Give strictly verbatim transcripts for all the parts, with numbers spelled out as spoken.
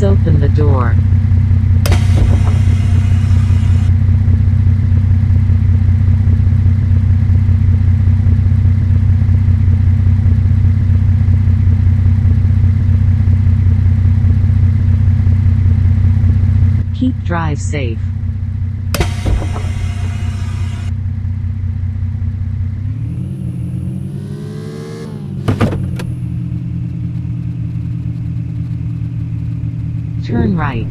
Please open the door. Keep drive safe. Turn right.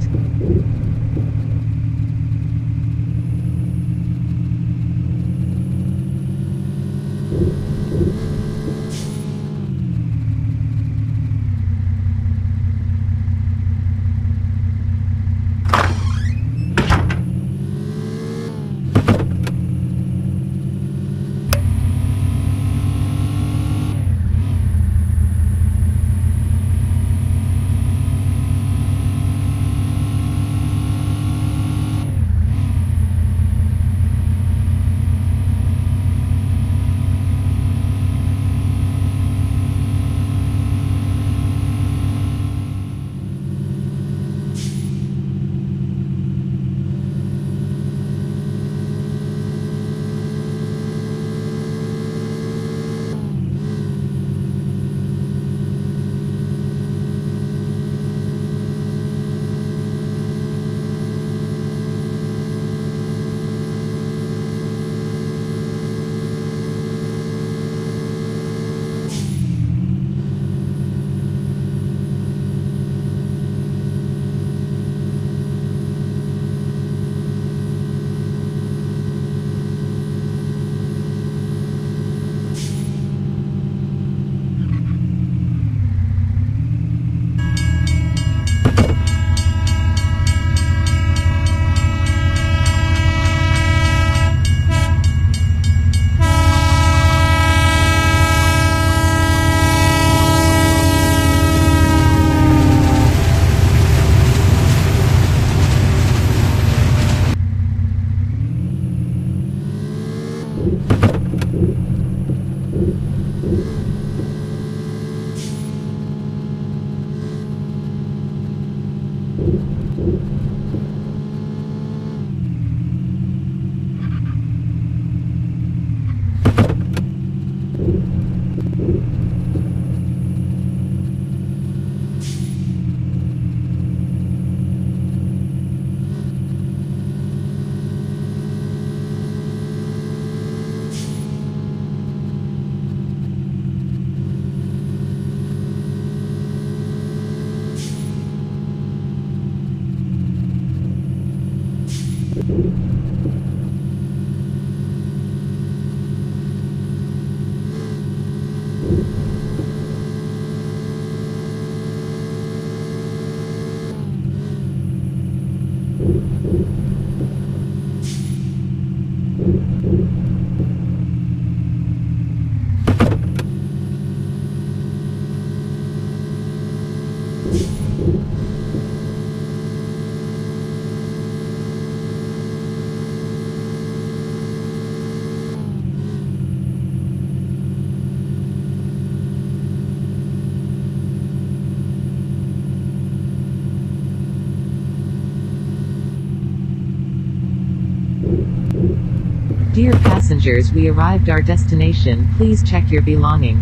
Dear passengers, we arrived our destination. Please check your belonging.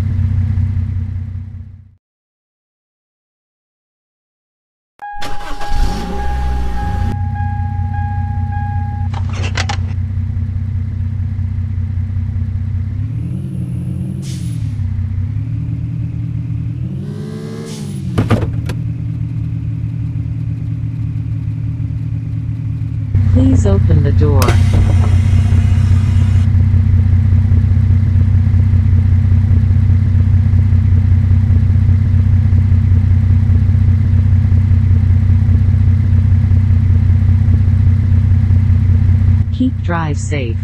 Please open the door. Keep drive safe.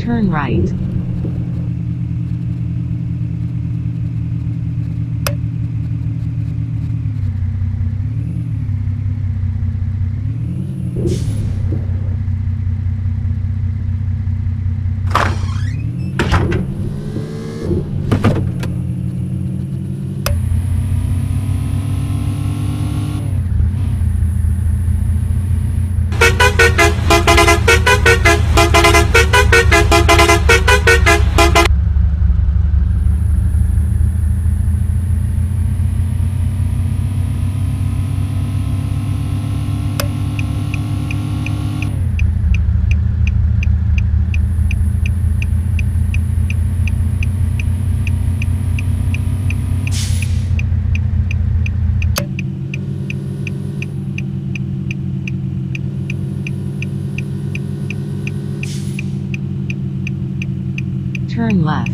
Turn right. Turn left.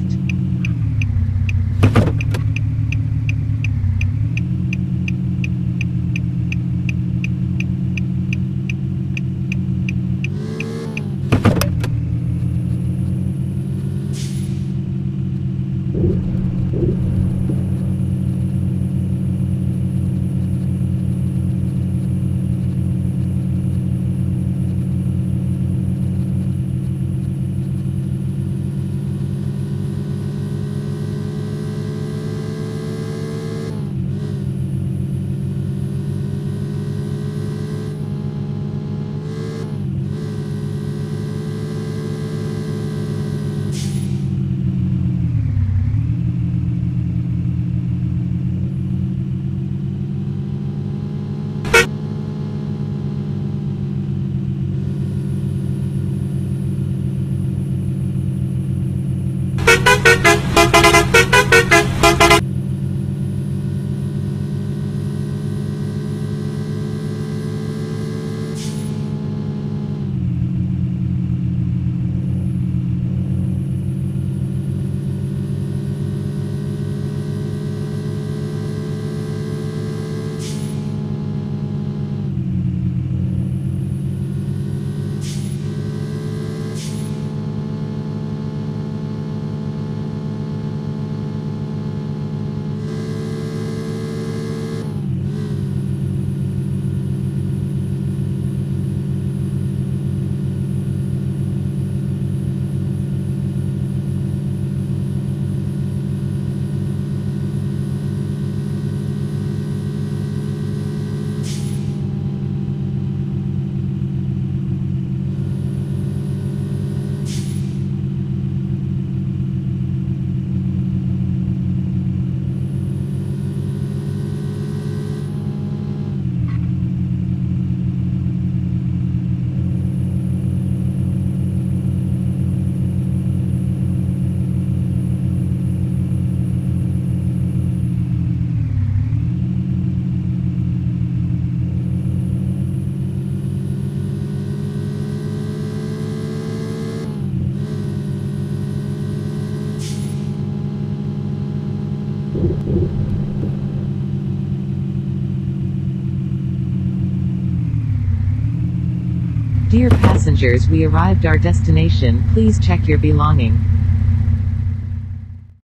Dear passengers, we arrived our destination. Please check your belonging.